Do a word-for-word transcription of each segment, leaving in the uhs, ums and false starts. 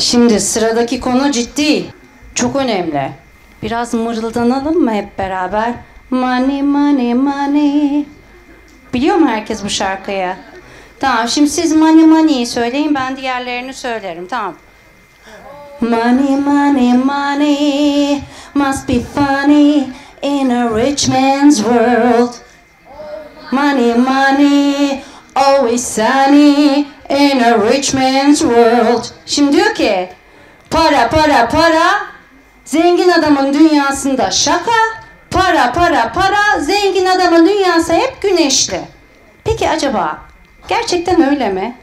Şimdi sıradaki konu ciddi, çok önemli. Biraz mırıldanalım mı hep beraber? Money, money, money. Biliyor mu herkes bu şarkıyı? Tamam, şimdi siz money, money'yi söyleyin, ben diğerlerini söylerim, tamam. Money, money, money must be funny in a rich man's world. Money, money, always sunny in a rich man's world. Şimdi diyor ki, para, para, para, zengin adamın dünyasında şaka. Para, para, para, zengin adamın dünyası hep güneşli. Peki acaba gerçekten öyle mi?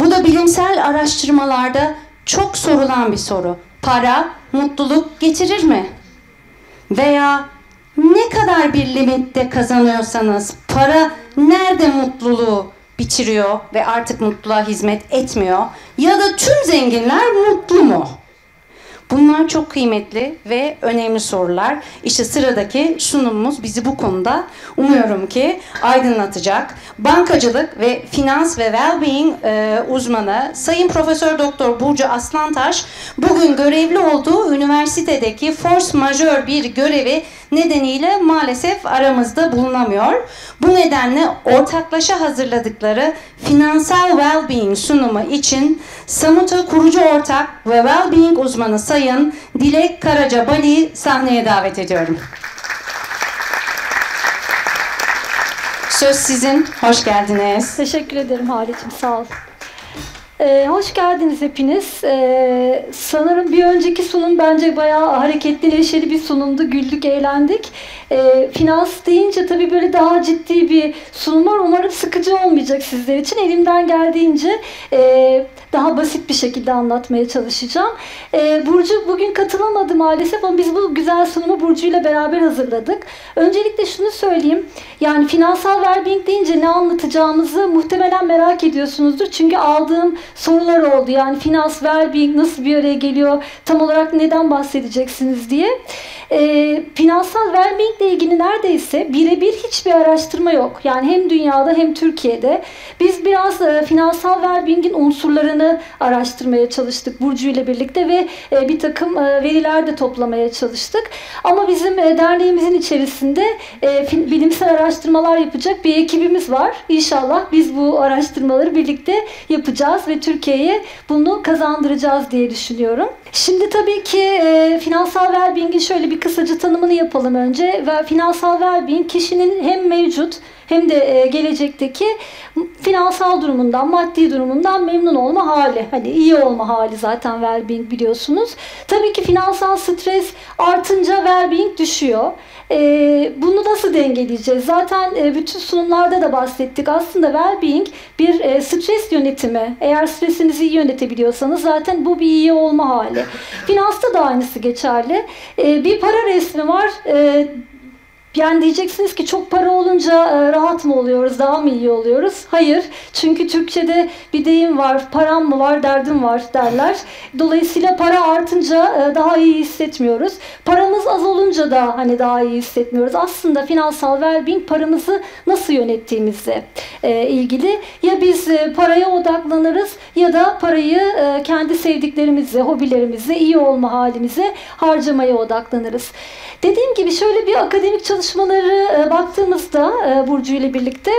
Bu da bilimsel araştırmalarda çok sorulan bir soru. Para mutluluk getirir mi? Veya ne kadar bir limitte kazanıyorsanız para nerede mutluluğu bitiriyor ve artık mutluluğa hizmet etmiyor? Ya da tüm zenginler mutlu mu? Bunlar çok kıymetli ve önemli sorular. İşte sıradaki sunumumuz bizi bu konuda umuyorum ki aydınlatacak. Bankacılık ve finans ve well-being e, uzmanı Sayın Profesör Doktor Burcu Aslantaş bugün görevli olduğu üniversitedeki force majeure bir görevi nedeniyle maalesef aramızda bulunamıyor. Bu nedenle ortaklaşa hazırladıkları finansal well-being sunumu için Samuta kurucu ortak ve well-being uzmanı Sayın Dilek Karaca Bali sahneye davet ediyorum. Söz sizin. Hoş geldiniz. Teşekkür ederim Halicim. Sağ ol. Ee, hoş geldiniz hepiniz. Ee, sanırım bir önceki sunum bence bayağı hareketli, neşeli bir sunumdu. Güldük, eğlendik. Ee, finans deyince tabii böyle daha ciddi bir sunum var. Umarım sıkıcı olmayacak sizler için. Elimden geldiğince e, daha basit bir şekilde anlatmaya çalışacağım. Ee, Burcu bugün katılamadı maalesef ama biz bu güzel sunumu Burcu ile beraber hazırladık. Öncelikle şunu söyleyeyim. Yani finansal well-being deyince ne anlatacağımızı muhtemelen merak ediyorsunuzdur. Çünkü aldığım sorular oldu. Yani finans, well-being nasıl bir araya geliyor? Tam olarak neden bahsedeceksiniz diye. E, finansal well-being ile ilgili neredeyse birebir hiçbir araştırma yok. Yani hem dünyada hem Türkiye'de. Biz biraz e, finansal well-being'in unsurlarını araştırmaya çalıştık Burcu ile birlikte ve e, bir takım e, veriler de toplamaya çalıştık. Ama bizim e, derneğimizin içerisinde e, fin, bilimsel araştırmalar yapacak bir ekibimiz var. İnşallah biz bu araştırmaları birlikte yapacağız ve Türkiye'ye bunu kazandıracağız diye düşünüyorum. Şimdi tabii ki e, finansal well-being'in şöyle bir kısaca tanımını yapalım önce. Ve finansal well-being kişinin hem mevcut hem de e, gelecekteki finansal durumundan, maddi durumundan memnun olma hali. Hani iyi olma hali zaten well-being biliyorsunuz. Tabii ki finansal stres artınca well-being düşüyor. E, bunu nasıl dengeleyeceğiz? Zaten e, bütün sunumlarda da bahsettik. Aslında well-being bir e, stres yönetimi. Eğer stresinizi iyi yönetebiliyorsanız zaten bu bir iyi olma hali. Finansta da aynısı geçerli. E, bir para resmi var. E, Yani diyeceksiniz ki çok para olunca rahat mı oluyoruz, daha mı iyi oluyoruz? Hayır. Çünkü Türkçe'de bir deyim var, param mı var, derdim var derler. Dolayısıyla para artınca daha iyi hissetmiyoruz. Paramız az olunca da hani daha iyi hissetmiyoruz. Aslında finansal well-being paramızı nasıl yönettiğimizle ilgili. Ya biz paraya odaklanırız ya da parayı kendi sevdiklerimize, hobilerimize, iyi olma halimize harcamaya odaklanırız. Dediğim gibi şöyle bir akademik çalışma çalışmaları baktığımızda Burcu ile birlikte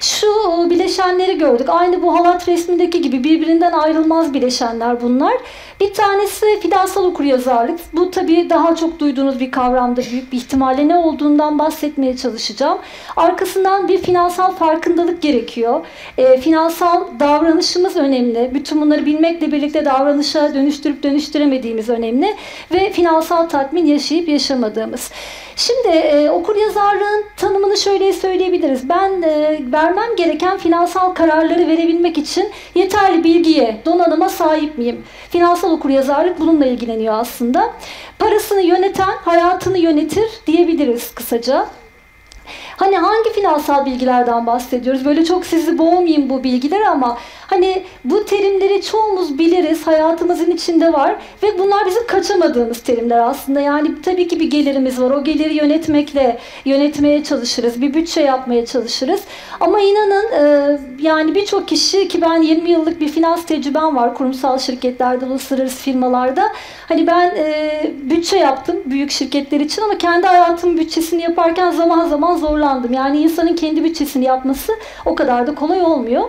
şu bileşenleri gördük. Aynı bu halat resmindeki gibi birbirinden ayrılmaz bileşenler bunlar. Bir tanesi finansal okuryazarlık. Bu tabii daha çok duyduğunuz bir kavramdır. Büyük bir ihtimalle ne olduğundan bahsetmeye çalışacağım. Arkasından bir finansal farkındalık gerekiyor. E, finansal davranışımız önemli. Bütün bunları bilmekle birlikte davranışa dönüştürüp dönüştüremediğimiz önemli. Ve finansal tatmin yaşayıp yaşamadığımız. Şimdi e, okuryazarlığın tanımını şöyle söyleyebiliriz. Ben e, vermem gereken finansal kararları verebilmek için yeterli bilgiye, donanıma sahip miyim? Finansal okuryazarlık bununla ilgileniyor aslında. Parasını yöneten hayatını yönetir diyebiliriz kısaca. Hani hangi finansal bilgilerden bahsediyoruz? Böyle çok sizi boğmayayım bu bilgiler ama hani bu terimleri çoğumuz biliriz, hayatımızın içinde var ve bunlar bizim kaçamadığımız terimler aslında. Yani tabii ki bir gelirimiz var. O geliri yönetmekle yönetmeye çalışırız. Bir bütçe yapmaya çalışırız. Ama inanın e, yani birçok kişi, ki ben yirmi yıllık bir finans tecrübem var. Kurumsal şirketlerde, uluslararası firmalarda. Hani ben e, bütçe yaptım büyük şirketler için ama kendi hayatımın bütçesini yaparken zaman zaman zorlandım. Yani insanın kendi bütçesini yapması o kadar da kolay olmuyor.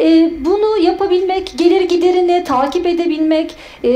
E, bunu yapabilmek, gelir giderini takip edebilmek, e,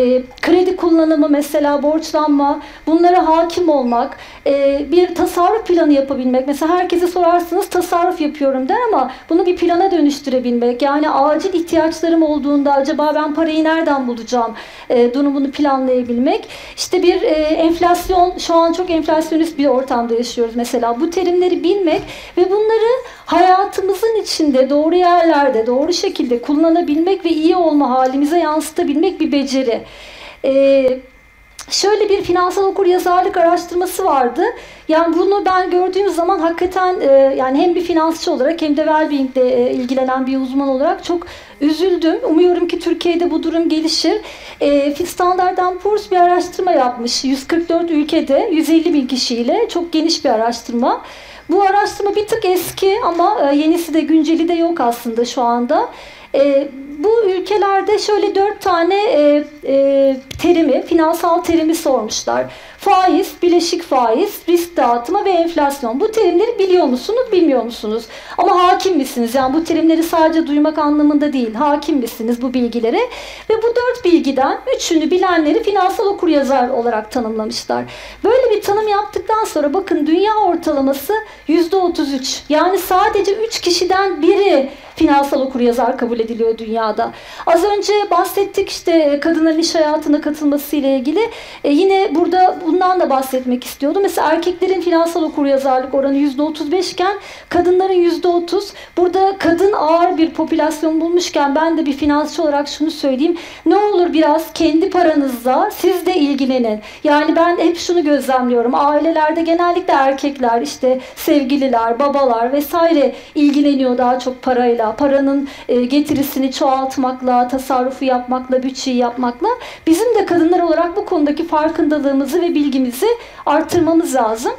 kredi kullanımı mesela, borçlanma, bunlara hakim olmak, e, bir tasarruf planı yapabilmek. Mesela herkese sorarsınız tasarruf yapıyorum der ama bunu bir plana dönüştürebilmek. Yani acil ihtiyaçlarım olduğunda acaba ben parayı nereden bulacağım e, durumunu planlayabilmek. İşte bir e, enflasyon, şu an çok enflasyonist bir ortamda yaşıyoruz mesela. Bu terimleri bilmek ve bunları hayatımızın içinde doğru yerlerde, doğru şekilde kullanabilmek ve iyi olma halimize yansıtabilmek bir beceri. Ee, şöyle bir finansal okuryazarlık araştırması vardı. Yani bunu ben gördüğüm zaman hakikaten e, yani hem bir finansçı olarak hem de well-being'de e, ilgilenen bir uzman olarak çok üzüldüm. Umuyorum ki Türkiye'de bu durum gelişir. E, Standard and Poor's bir araştırma yapmış. yüz kırk dört ülkede yüz elli bin kişiyle, çok geniş bir araştırma. Bu araştırma bir tık eski ama yenisi de, günceli de yok aslında şu anda. E, bu ülkelerde şöyle dört tane e, e, terimi, finansal terimi sormuşlar. Faiz, bileşik faiz, risk dağıtımı ve enflasyon. Bu terimleri biliyor musunuz, bilmiyor musunuz? Ama hakim misiniz? Yani bu terimleri sadece duymak anlamında değil. Hakim misiniz bu bilgilere? Ve bu dört bilgiden üçünü bilenleri finansal okuryazar olarak tanımlamışlar. Böyle bir tanım yaptıktan sonra bakın, dünya ortalaması yüzde otuz üç. Yani sadece üç kişiden biri finansal okuryazar kabul ediliyor dünyada. Az önce bahsettik işte kadınların iş hayatına katılması ile ilgili. E yine burada bundan da bahsetmek istiyordum. Mesela erkeklerin finansal okuryazarlık oranı yüzde otuz beş iken kadınların yüzde otuz. Burada kadın ağır bir popülasyon bulmuşken ben de bir finansçı olarak şunu söyleyeyim. Ne olur biraz kendi paranızla siz de ilgilenin. Yani ben hep şunu gözlemliyorum. Ailelerde genellikle erkekler, işte sevgililer, babalar vesaire ilgileniyor daha çok parayla. Paranın getirisini çoğaltmakla, tasarrufu yapmakla, bütçeyi yapmakla. Bizim de kadınlar olarak bu konudaki farkındalığımızı ve bilgimizi artırmamız lazım.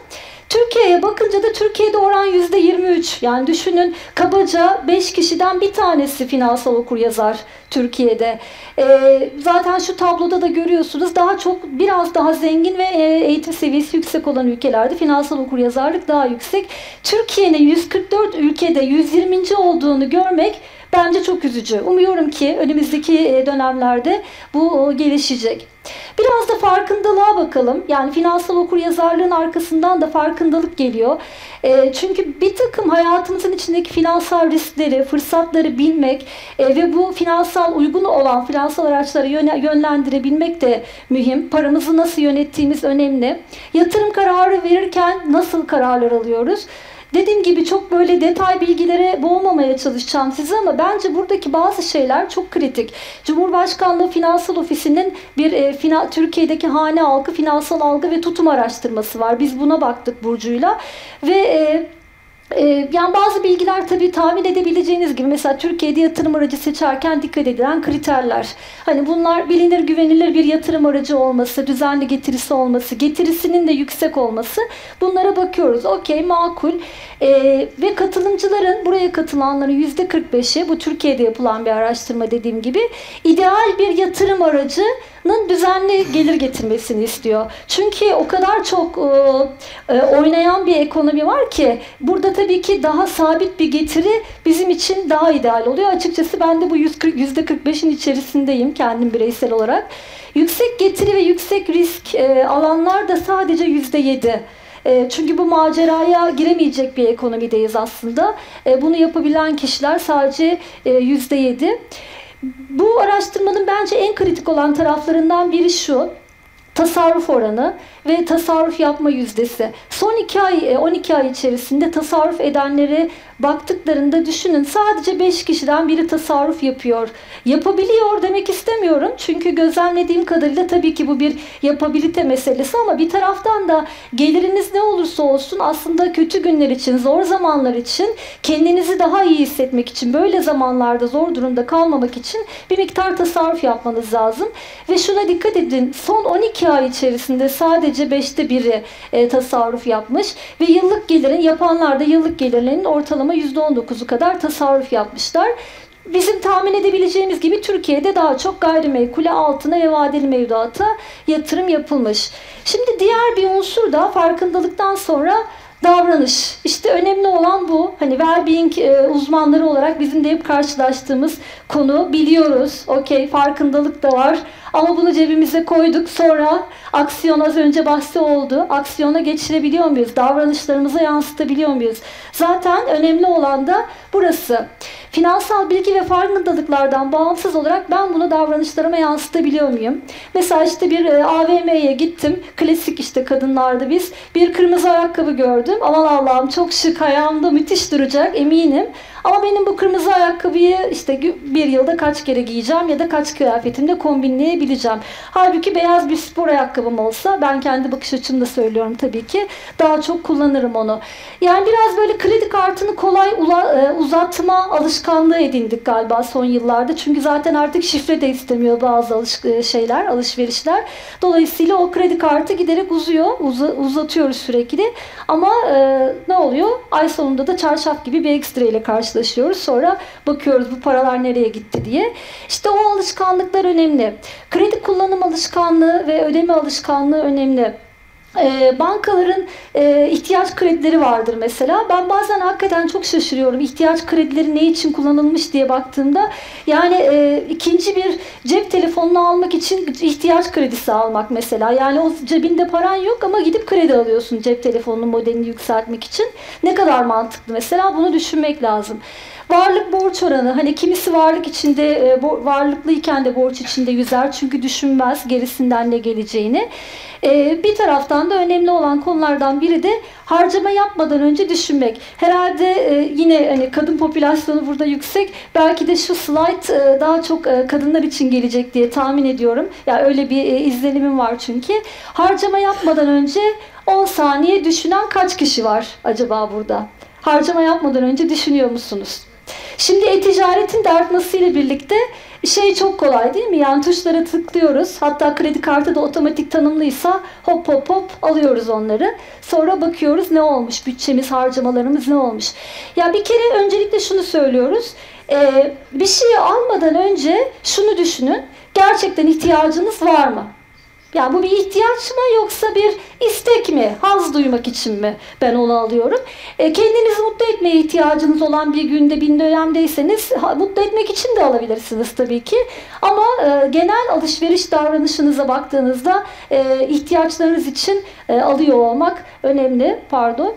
Türkiye'ye bakınca da Türkiye'de oran yüzde yirmi üç. Yani düşünün, kabaca beş kişiden bir tanesi finansal okuryazar Türkiye'de. E, zaten şu tabloda da görüyorsunuz, daha çok biraz daha zengin ve eğitim seviyesi yüksek olan ülkelerde finansal okuryazarlık daha yüksek. Türkiye'nin yüz kırk dört ülkede yüz yirminci olduğunu görmek bence çok üzücü. Umuyorum ki önümüzdeki dönemlerde bu gelişecek. Biraz da farkındalığa bakalım. Yani finansal okuryazarlığın arkasından da farkındalık geliyor. E, çünkü bir takım hayatımızın içindeki finansal riskleri, fırsatları bilmek e, ve bu finansal, uygun olan finansal araçlara yönlendirebilmek de mühim. Paramızı nasıl yönettiğimiz önemli. Yatırım kararı verirken nasıl kararlar alıyoruz? Dediğim gibi çok böyle detay bilgilere boğmamaya çalışacağım sizi ama bence buradaki bazı şeyler çok kritik. Cumhurbaşkanlığı Finansal Ofisi'nin bir e, fina, Türkiye'deki hane halkı finansal algı ve tutum araştırması var. Biz buna baktık Burcu'yla ve e, yani bazı bilgiler tabii tahmin edebileceğiniz gibi, mesela Türkiye'de yatırım aracı seçerken dikkat edilen kriterler. Hani bunlar bilinir, güvenilir bir yatırım aracı olması, düzenli getirisi olması, getirisinin de yüksek olması. Bunlara bakıyoruz. Okey, makul. Ee, ve katılımcıların, buraya katılanların yüzde kırk beşi, bu Türkiye'de yapılan bir araştırma dediğim gibi, ideal bir yatırım aracı düzenli gelir getirmesini istiyor. Çünkü o kadar çok e, e, oynayan bir ekonomi var ki burada tabii ki daha sabit bir getiri bizim için daha ideal oluyor. Açıkçası ben de bu yüzde kırk beşin içerisindeyim kendim bireysel olarak. Yüksek getiri ve yüksek risk e, alanlar da sadece yüzde yedi. Çünkü bu maceraya giremeyecek bir ekonomideyiz aslında. Bunu yapabilen kişiler sadece yüzde yedi. Bu araştırmanın bence en kritik olan taraflarından biri şu: tasarruf oranı ve tasarruf yapma yüzdesi. Son iki ay, on iki ay içerisinde tasarruf edenleri baktıklarında düşünün sadece beş kişiden biri tasarruf yapıyor. Yapabiliyor demek istemiyorum. Çünkü gözlemlediğim kadarıyla tabii ki bu bir yapabilite meselesi ama bir taraftan da geliriniz ne olursa olsun aslında kötü günler için, zor zamanlar için, kendinizi daha iyi hissetmek için, böyle zamanlarda zor durumda kalmamak için bir miktar tasarruf yapmanız lazım. Ve şuna dikkat edin, son on iki ay içerisinde sadece beşte biri e, tasarruf yapmış ve yıllık gelirin, yapanlar da yıllık gelirlerinin ortalama yüzde on dokuzu kadar tasarruf yapmışlar. Bizim tahmin edebileceğimiz gibi Türkiye'de daha çok gayrimenkul, altına ve vadeli mevduata yatırım yapılmış. Şimdi diğer bir unsur da farkındalıktan sonra davranış. İşte önemli olan bu. Hani wellbeing uzmanları olarak bizim de hep karşılaştığımız konu. Biliyoruz, okey, farkındalık da var. Ama bunu cebimize koyduk, sonra aksiyon, az önce bahsi oldu. Aksiyona geçirebiliyor muyuz? Davranışlarımıza yansıtabiliyor muyuz? Zaten önemli olan da burası. Finansal bilgi ve farkındalıklardan bağımsız olarak ben bunu davranışlarıma yansıtabiliyor muyum? Mesela işte bir A V M'ye gittim. Klasik işte kadınlarda biz. Bir kırmızı ayakkabı gördüm. Aman Allah'ım çok şık, ayağımda müthiş duracak eminim. Ama benim bu kırmızı ayakkabıyı işte bir yılda kaç kere giyeceğim ya da kaç kıyafetimle kombinleyebileceğim. Halbuki beyaz bir spor ayakkabım olsa, ben kendi bakış açımda söylüyorum tabii ki, daha çok kullanırım onu. Yani biraz böyle kredi kartını kolay uzatma alışkanlığı edindik galiba son yıllarda. Çünkü zaten artık şifre de istemiyor bazı alış şeyler, alışverişler. Dolayısıyla o kredi kartı giderek uzuyor, uz uzatıyoruz sürekli. Ama e, ne oluyor? Ay sonunda da çarşaf gibi bir ekstra ile karşılaşıyoruz. Sonra bakıyoruz bu paralar nereye gitti diye. İşte o alışkanlıklar önemli. Kredi kullanım alışkanlığı ve ödeme alışkanlığı önemli. Bankaların ihtiyaç kredileri vardır mesela. Ben bazen hakikaten çok şaşırıyorum. İhtiyaç kredileri ne için kullanılmış diye baktığımda, yani ikinci bir cep telefonunu almak için ihtiyaç kredisi almak mesela. Yani o cebinde paran yok ama gidip kredi alıyorsun cep telefonunun modelini yükseltmek için. Ne kadar mantıklı mesela, bunu düşünmek lazım. Varlık borç oranı, hani kimisi varlık içinde, varlıklıyken de borç içinde yüzer çünkü düşünmez gerisinden ne geleceğini. Bir taraftan da önemli olan konulardan biri de harcama yapmadan önce düşünmek. Herhalde yine hani kadın popülasyonu burada yüksek. Belki de şu slide daha çok kadınlar için gelecek diye tahmin ediyorum. Ya yani öyle bir izlenimim var çünkü. Harcama yapmadan önce on saniye düşünen kaç kişi var acaba burada? Harcama yapmadan önce düşünüyor musunuz? Şimdi e-ticaretin de artmasıyla birlikte şey çok kolay değil mi? Yani tuşlara tıklıyoruz. Hatta kredi kartı da otomatik tanımlıysa hop hop hop alıyoruz onları. Sonra bakıyoruz ne olmuş? Bütçemiz, harcamalarımız ne olmuş? Ya bir kere öncelikle şunu söylüyoruz. Ee, bir şeyi almadan önce şunu düşünün. Gerçekten ihtiyacınız var mı? Yani bu bir ihtiyaç mı yoksa bir istek mi? Haz duymak için mi ben onu alıyorum? E, kendinizi mutlu etmeye ihtiyacınız olan bir günde, bir dönemdeyseniz ha, mutlu etmek için de alabilirsiniz tabii ki. Ama e, genel alışveriş davranışınıza baktığınızda e, ihtiyaçlarınız için e, alıyor olmak önemli. Pardon.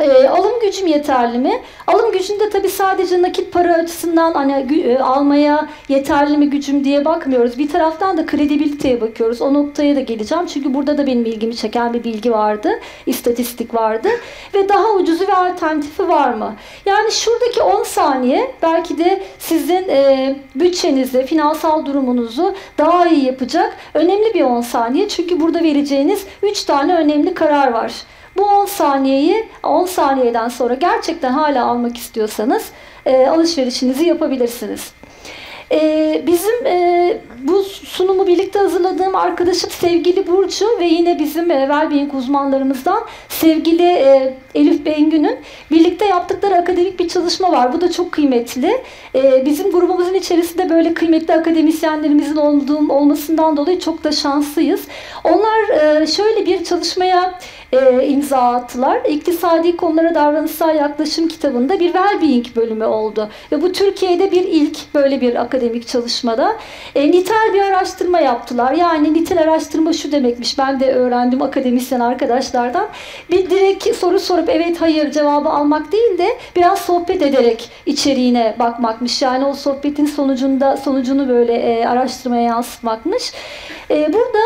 E, alım gücüm yeterli mi? Alım gücünde tabii sadece nakit para açısından hani e, almaya yeterli mi gücüm diye bakmıyoruz. Bir taraftan da kredibiliteye bakıyoruz. O noktaya da geleceğim. Çünkü burada da benim ilgimi çeken bir bilgi vardı. İstatistik vardı. Ve daha ucuzu ve alternatifi var mı? Yani şuradaki on saniye belki de sizin e, bütçenizi, finansal durumunuzu daha iyi yapacak önemli bir on saniye. Çünkü burada vereceğiniz üç tane önemli karar var. Bu on saniyeyi, on saniyeden sonra gerçekten hala almak istiyorsanız e, alışverişinizi yapabilirsiniz. E, bizim e, bu sunumu birlikte hazırladığım arkadaşım sevgili Burcu ve yine bizim e, wellbeing uzmanlarımızdan sevgili e, Elif Bengü'nün birlikte yaptıkları akademik bir çalışma var. Bu da çok kıymetli. E, bizim grubumuzun içerisinde böyle kıymetli akademisyenlerimizin olduğum, olmasından dolayı çok da şanslıyız. Onlar e, şöyle bir çalışmaya E, imza attılar. İktisadi Konulara Davranışsal Yaklaşım kitabında bir wellbeing bölümü oldu. Ve bu Türkiye'de bir ilk böyle bir akademik çalışmada. E, nitel bir araştırma yaptılar. Yani nitel araştırma şu demekmiş. Ben de öğrendim akademisyen arkadaşlardan. Bir direkt soru sorup evet hayır cevabı almak değil de biraz sohbet ederek içeriğine bakmakmış. Yani o sohbetin sonucunda sonucunu böyle e, araştırmaya yansıtmakmış. E, burada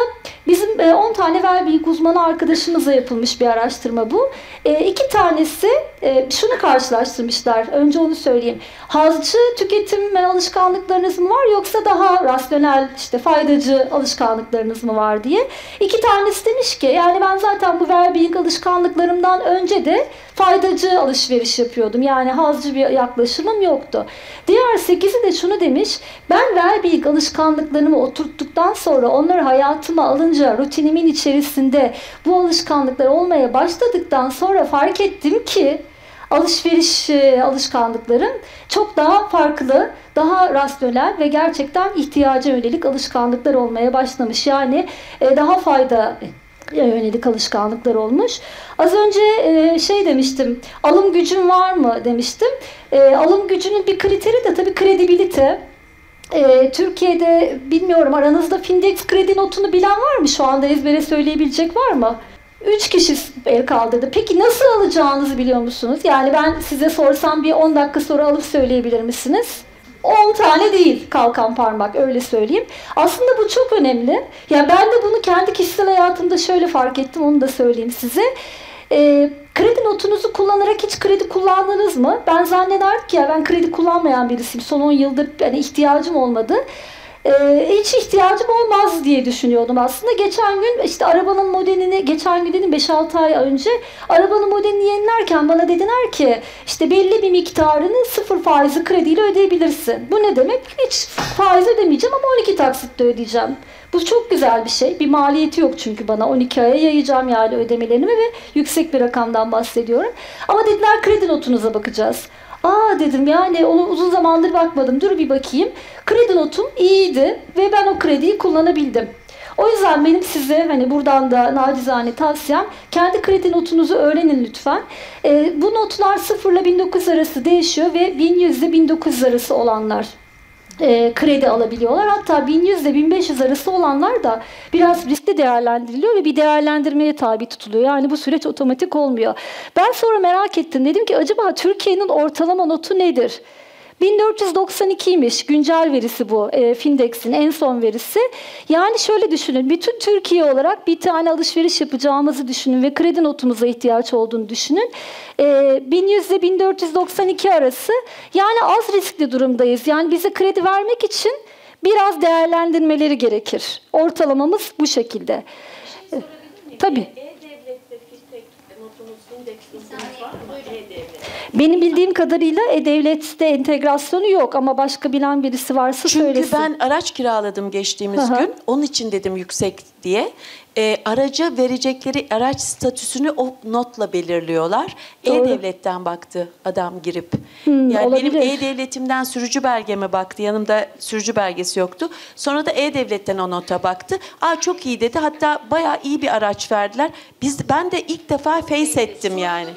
bizim e, on tane well-being uzmanı arkadaşımızla yapılmış bir araştırma bu. E, iki tanesi e, şunu karşılaştırmışlar. Önce onu söyleyeyim. Hazcı tüketim alışkanlıklarınız mı var yoksa daha rasyonel işte faydacı alışkanlıklarınız mı var diye. İki tanesi demiş ki yani ben zaten bu well-being alışkanlıklarımdan önce de faydacı alışveriş yapıyordum. Yani hazcı bir yaklaşımım yoktu. Diğer sekizi de şunu demiş. Ben well-being alışkanlıklarımı oturttuktan sonra onları hayatıma alınca rutinimin içerisinde bu alışkanlıklar olmaya başladıktan sonra fark ettim ki alışveriş alışkanlıklarım çok daha farklı, daha rasyonel ve gerçekten ihtiyaca yönelik alışkanlıklar olmaya başlamış. Yani daha fayda yönelik alışkanlıklar olmuş. Az önce şey demiştim, alım gücün var mı demiştim. Alım gücünün bir kriteri de tabii kredibilite. E, Türkiye'de bilmiyorum aranızda FINDEKS kredi notunu bilen var mı? Şu anda ezbere söyleyebilecek var mı? üç kişi el kaldırdı. Peki nasıl alacağınızı biliyor musunuz? Yani ben size sorsam bir on dakika sonra alıp söyleyebilir misiniz? on tane değil kalkan parmak, öyle söyleyeyim. Aslında bu çok önemli. Yani ben de bunu kendi kişisel hayatımda şöyle fark ettim, onu da söyleyeyim size. E, kredi notunuzu kullanarak hiç kredi kullandınız mı? Ben zannederdim ki ya ben kredi kullanmayan birisiyim. Son on yıldır yani ihtiyacım olmadı. E, hiç ihtiyacım olmaz diye düşünüyordum aslında. Geçen gün işte arabanın modelini, geçen gün dedim beş altı ay önce arabanın modelini yenilerken bana dediler ki işte belli bir miktarını sıfır faizi krediyle ödeyebilirsin. Bu ne demek? Hiç faiz ödemeyeceğim ama on iki taksitle ödeyeceğim. Bu çok güzel bir şey. Bir maliyeti yok çünkü bana. on iki aya yayacağım yani ödemelerimi ve yüksek bir rakamdan bahsediyorum. Ama dediler kredi notunuza bakacağız. Aa dedim yani onu uzun zamandır bakmadım. Dur bir bakayım. Kredi notum iyiydi ve ben o krediyi kullanabildim. O yüzden benim size hani buradan da nacizane tavsiyem kendi kredi notunuzu öğrenin lütfen. E, bu notlar sıfır ile bin dokuz yüz arası değişiyor ve bin yüz ile bin dokuz yüz arası olanlar E, kredi alabiliyorlar. Hatta bin yüz ile bin beş yüz arası olanlar da biraz riskli değerlendiriliyor ve bir değerlendirmeye tabi tutuluyor. Yani bu süreç otomatik olmuyor. Ben sonra merak ettim. Dedim ki acaba Türkiye'nin ortalama notu nedir? bin dört yüz doksan ikiymiş güncel verisi bu. E, FINDEKS'in en son verisi. Yani şöyle düşünün. Bütün Türkiye olarak bir tane alışveriş yapacağımızı düşünün ve kredi notumuza ihtiyaç olduğunu düşünün. E, bin yüz ile bin dört yüz doksan iki arası. Yani az riskli durumdayız. Yani bize kredi vermek için biraz değerlendirmeleri gerekir. Ortalamamız bu şekilde. Şey e, tabii. Benim bildiğim kadarıyla E-Devlet'te entegrasyonu yok ama başka bilen birisi varsa çünkü söylesin. Çünkü ben araç kiraladım geçtiğimiz aha gün. Onun için dedim yüksek diye. E, araca verecekleri araç statüsünü o notla belirliyorlar. E-Devlet'ten baktı adam girip. Hmm, yani olabilir. Benim E-Devletimden sürücü belgeme baktı. Yanımda sürücü belgesi yoktu. Sonra da E-Devlet'ten o nota baktı. Aa çok iyi dedi. Hatta bayağı iyi bir araç verdiler. Biz ben de ilk defa face ettim yani.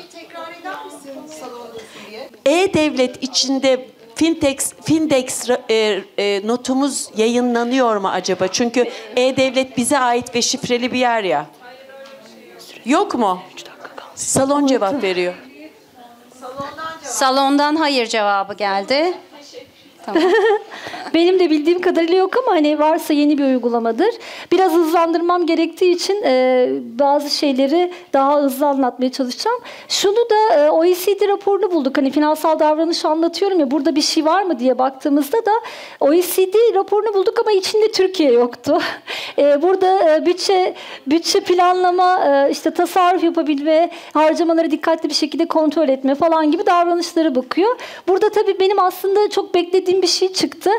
E-Devlet içinde FinDEKS, FINDEKS e, e, notumuz yayınlanıyor mu acaba? Çünkü E-Devlet bize ait ve şifreli bir yer ya. Yok mu? Salon cevap veriyor. Salondan hayır cevabı geldi. Tamam. Benim de bildiğim kadarıyla yok ama hani varsa yeni bir uygulamadır. Biraz hızlandırmam gerektiği için e, bazı şeyleri daha hızlı anlatmaya çalışacağım. Şunu da e, O E C D raporunu bulduk. Hani finansal davranış anlatıyorum ya, burada bir şey var mı diye baktığımızda da O E C D raporunu bulduk ama içinde Türkiye yoktu. E, burada e, bütçe bütçe planlama, e, işte tasarruf yapabilme, harcamaları dikkatli bir şekilde kontrol etme falan gibi davranışlara bakıyor. Burada tabii benim aslında çok beklediğim bir şey çıktı.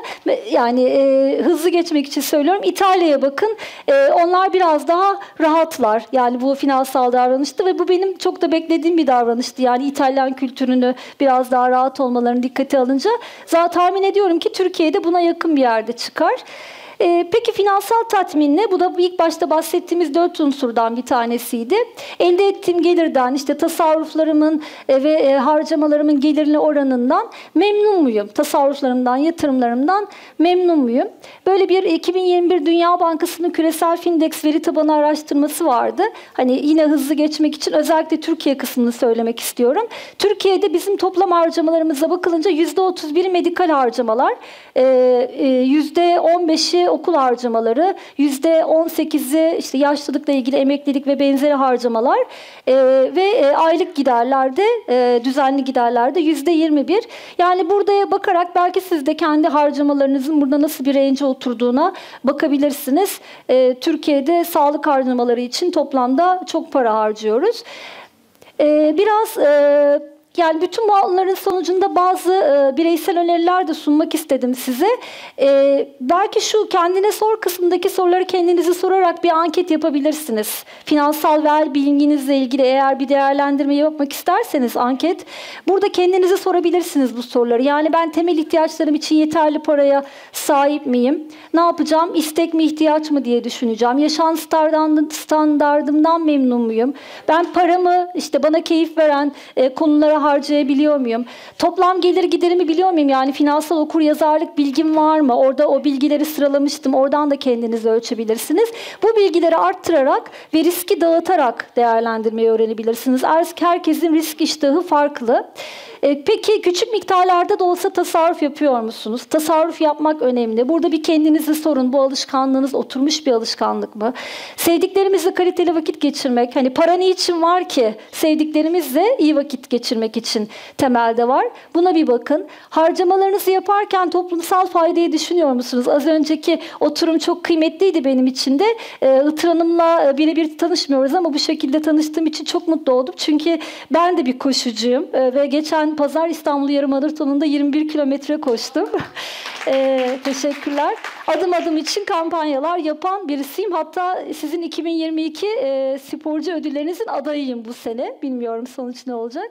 Yani e, hızlı geçmek için söylüyorum. İtalya'ya bakın. E, onlar biraz daha rahatlar. Yani bu finansal davranıştı ve bu benim çok da beklediğim bir davranıştı. Yani İtalyan kültürünü biraz daha rahat olmalarını dikkate alınca zaten tahmin ediyorum ki Türkiye'de buna yakın bir yerde çıkar. E, peki finansal tatmin ne? Bu da ilk başta bahsettiğimiz dört unsurdan bir tanesiydi. Elde ettiğim gelirden, işte tasarruflarımın e, ve e, harcamalarımın gelirine oranından memnun muyum? Tasarruflarımdan, yatırımlarımdan memnun muyum? Böyle bir iki bin yirmi bir Dünya Bankası'nın küresel FINDEKS veri tabanı araştırması vardı. Hani yine hızlı geçmek için özellikle Türkiye kısmını söylemek istiyorum. Türkiye'de bizim toplam harcamalarımıza bakılınca yüzde otuz bir medikal harcamalar, e, e, yüzde on beşi sadece okul harcamaları, yüzde on sekizi işte yaşlılıkla ilgili emeklilik ve benzeri harcamalar e, ve e, aylık giderlerde, e, düzenli giderlerde yüzde yirmi bir. Yani buraya bakarak belki siz de kendi harcamalarınızın burada nasıl bir range oturduğuna bakabilirsiniz. E, Türkiye'de sağlık harcamaları için toplamda çok para harcıyoruz. E, biraz... E, Yani bütün bu alanların sonucunda bazı e, bireysel öneriler de sunmak istedim size. E, belki şu kendine sor kısmındaki soruları kendinizi sorarak bir anket yapabilirsiniz. Finansal ver bilginizle ilgili eğer bir değerlendirme yapmak isterseniz anket. Burada kendinizi sorabilirsiniz bu soruları. Yani ben temel ihtiyaçlarım için yeterli paraya sahip miyim? Ne yapacağım? İstek mi ihtiyaç mı diye düşüneceğim. Yaşam standardımdan memnun muyum? Ben paramı işte bana keyif veren e, konulara harcayabiliyor muyum? Toplam gelir giderimi biliyor muyum? Yani finansal okuryazarlık bilgim var mı? Orada o bilgileri sıralamıştım. Oradan da kendinizi ölçebilirsiniz. Bu bilgileri arttırarak ve riski dağıtarak değerlendirmeyi öğrenebilirsiniz. Herkesin risk iştahı farklı. Peki küçük miktarlarda da olsa tasarruf yapıyor musunuz? Tasarruf yapmak önemli. Burada bir kendinizi sorun. Bu alışkanlığınız oturmuş bir alışkanlık mı? Sevdiklerimizle kaliteli vakit geçirmek. Hani para ne için var ki? Sevdiklerimizle iyi vakit geçirmek için temelde var. Buna bir bakın. Harcamalarınızı yaparken toplumsal faydayı düşünüyor musunuz? Az önceki oturum çok kıymetliydi benim için de. Itır Hanım'la birebir tanışmıyoruz ama bu şekilde tanıştığım için çok mutlu oldum. Çünkü ben de bir koşucuyum ve geçen Pazar İstanbul Yarı Maratonu'nda yirmi bir kilometre koştum. Ee, teşekkürler. Adım adım için kampanyalar yapan birisiyim. Hatta sizin iki bin yirmi iki e, sporcu ödüllerinizin adayıyım bu sene. Bilmiyorum sonuç ne olacak.